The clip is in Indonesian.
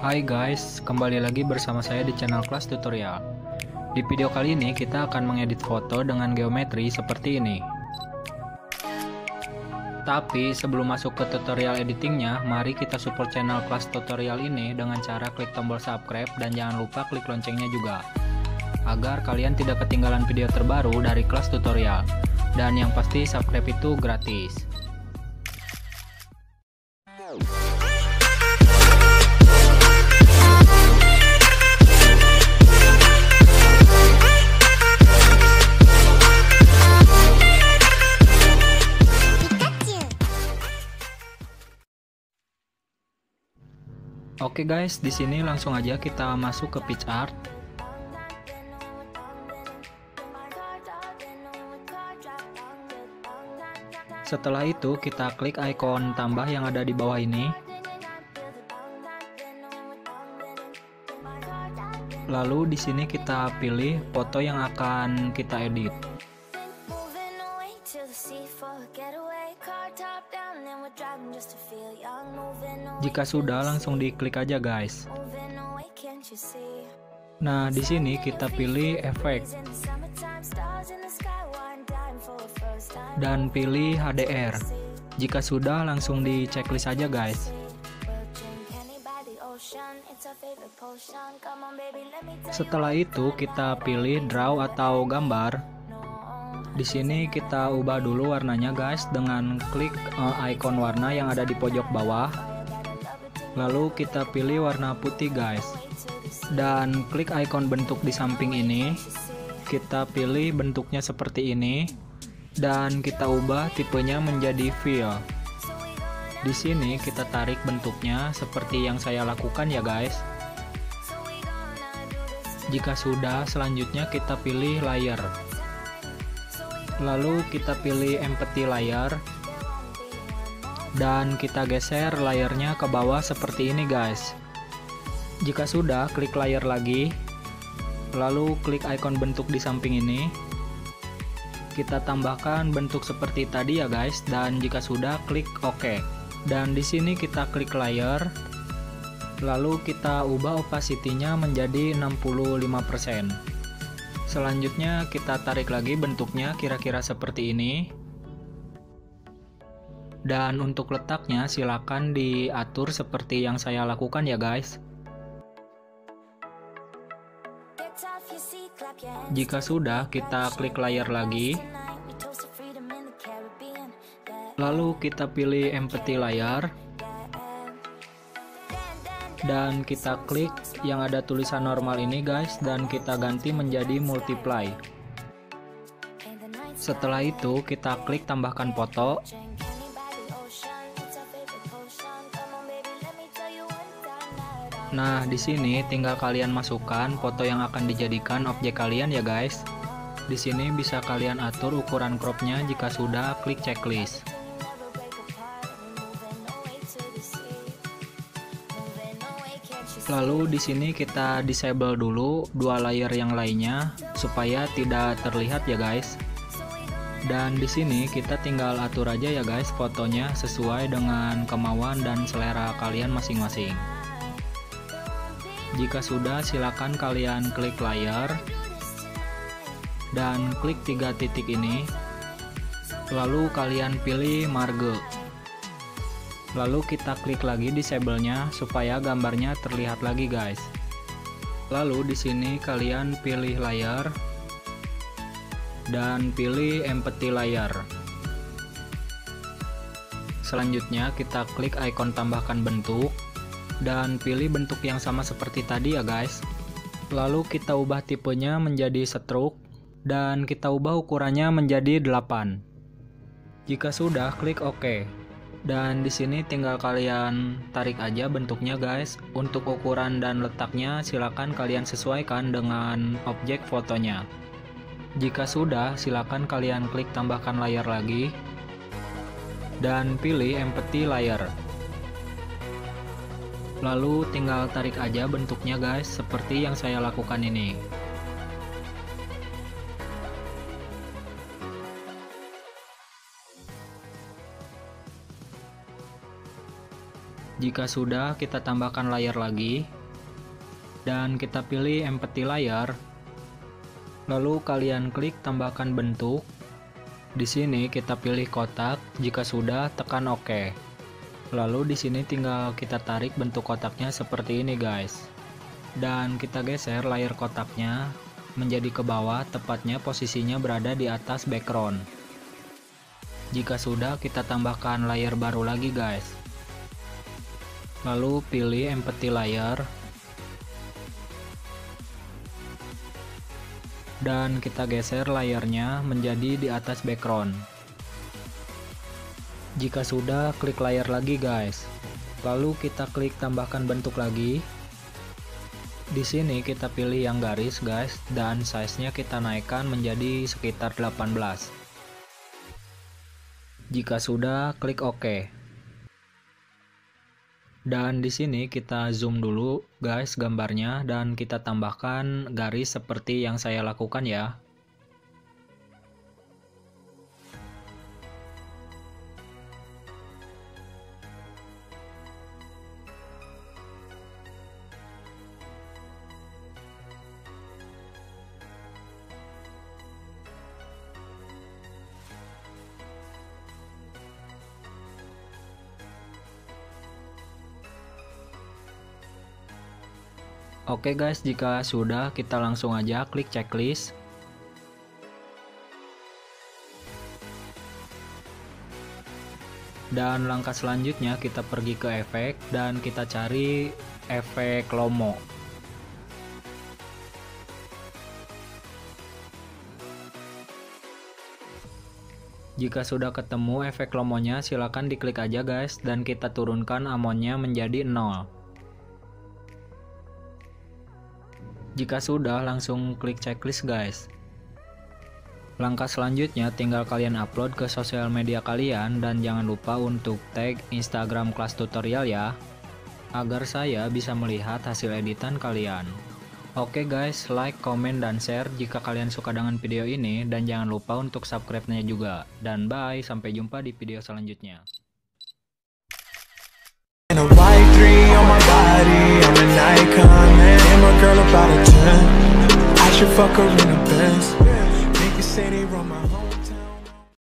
Hai guys, kembali lagi bersama saya di channel Kelas Tutorial. Di video kali ini kita akan mengedit foto dengan geometri seperti ini. Tapi sebelum masuk ke tutorial editingnya, mari kita support channel Kelas Tutorial ini dengan cara klik tombol subscribe dan jangan lupa klik loncengnya juga, agar kalian tidak ketinggalan video terbaru dari Kelas Tutorial. Dan yang pasti subscribe itu gratis. Oke guys, di sini langsung aja kita masuk ke PicsArt. Setelah itu kita klik ikon tambah yang ada di bawah ini. Lalu di sini kita pilih foto yang akan kita edit. Jika sudah, langsung diklik aja guys. Nah, di sini kita pilih efek dan pilih HDR. Jika sudah, langsung di checklist aja guys. Setelah itu kita pilih draw atau gambar. Di sini kita ubah dulu warnanya guys dengan klik ikon warna yang ada di pojok bawah. Lalu kita pilih warna putih guys. Dan klik ikon bentuk di samping ini. Kita pilih bentuknya seperti ini dan kita ubah tipenya menjadi fill. Di sini kita tarik bentuknya seperti yang saya lakukan ya guys. Jika sudah, selanjutnya kita pilih layer. Lalu kita pilih empty layer dan kita geser layernya ke bawah seperti ini guys. Jika sudah, klik layer lagi, lalu klik ikon bentuk di samping ini. Kita tambahkan bentuk seperti tadi ya guys, dan jika sudah, klik OK. Dan di sini kita klik layer, lalu kita ubah opacity-nya menjadi 65%. Selanjutnya kita tarik lagi bentuknya kira-kira seperti ini. Dan untuk letaknya silakan diatur seperti yang saya lakukan ya guys. Jika sudah, kita klik layer lagi. Lalu kita pilih empty layer. Dan kita klik yang ada tulisan normal ini guys, dan kita ganti menjadi multiply. Setelah itu kita klik tambahkan foto. Nah, di sini tinggal kalian masukkan foto yang akan dijadikan objek kalian ya guys. Di sini bisa kalian atur ukuran cropnya. Jika sudah, klik checklist. Lalu di sini kita disable dulu dua layer yang lainnya supaya tidak terlihat ya guys. Dan di sini kita tinggal atur aja ya guys fotonya sesuai dengan kemauan dan selera kalian masing-masing. Jika sudah, silakan kalian klik layer dan klik tiga titik ini. Lalu kalian pilih marge. Lalu kita klik lagi disable-nya supaya gambarnya terlihat lagi guys. Lalu di sini kalian pilih layer dan pilih empty layer. Selanjutnya kita klik ikon tambahkan bentuk dan pilih bentuk yang sama seperti tadi ya guys. Lalu kita ubah tipenya menjadi stroke dan kita ubah ukurannya menjadi 8. Jika sudah, klik OK. Dan di sini tinggal kalian tarik aja bentuknya guys. Untuk ukuran dan letaknya silakan kalian sesuaikan dengan objek fotonya. Jika sudah, silakan kalian klik tambahkan layer lagi dan pilih empty layer. Lalu tinggal tarik aja bentuknya guys seperti yang saya lakukan ini. Jika sudah, kita tambahkan layer lagi dan kita pilih empty layer. Lalu kalian klik tambahkan bentuk. Di sini kita pilih kotak. Jika sudah, tekan OK. Lalu di sini tinggal kita tarik bentuk kotaknya seperti ini, guys. Dan kita geser layer kotaknya menjadi ke bawah, tepatnya posisinya berada di atas background. Jika sudah, kita tambahkan layer baru lagi, guys. Lalu pilih empty layer. Dan kita geser layernya menjadi di atas background. Jika sudah, klik layer lagi, guys. Lalu kita klik tambahkan bentuk lagi. Di sini kita pilih yang garis, guys, dan size-nya kita naikkan menjadi sekitar 18. Jika sudah, klik OK. Dan di sini kita zoom dulu, guys, gambarnya, dan kita tambahkan garis seperti yang saya lakukan ya. Oke guys, jika sudah, kita langsung aja klik checklist. Dan langkah selanjutnya kita pergi ke efek dan kita cari efek Lomo. Jika sudah ketemu efek Lomonya, silakan diklik aja guys, dan kita turunkan amonnya menjadi 0. Jika sudah, langsung klik checklist guys. Langkah selanjutnya tinggal kalian upload ke sosial media kalian, dan jangan lupa untuk tag Instagram kelas tutorial ya, agar saya bisa melihat hasil editan kalian. Oke guys, like, comment, dan share jika kalian suka dengan video ini, dan jangan lupa untuk subscribe-nya juga. Dan bye, sampai jumpa di video selanjutnya. Girl about a 10, I should fuck her in a Benz.